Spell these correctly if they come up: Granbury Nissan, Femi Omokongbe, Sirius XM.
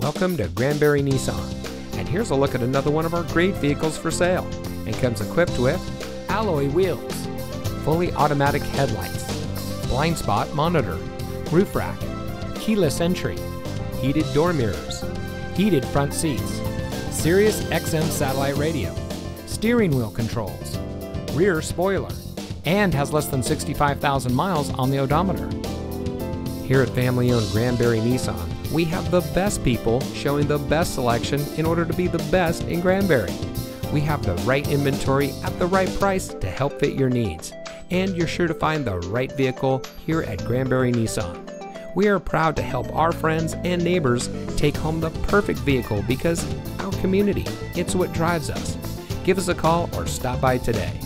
Welcome to Granbury Nissan, and here's a look at another one of our great vehicles for sale, and comes equipped with alloy wheels, fully automatic headlights, blind spot monitor, roof rack, keyless entry, heated door mirrors, heated front seats, Sirius XM satellite radio, steering wheel controls, rear spoiler, and has less than 65,000 miles on the odometer. Here at family-owned Granbury Nissan, we have the best people showing the best selection in order to be the best in Granbury. We have the right inventory at the right price to help fit your needs. And you're sure to find the right vehicle here at Granbury Nissan. We are proud to help our friends and neighbors take home the perfect vehicle because our community, it's what drives us. Give us a call or stop by today.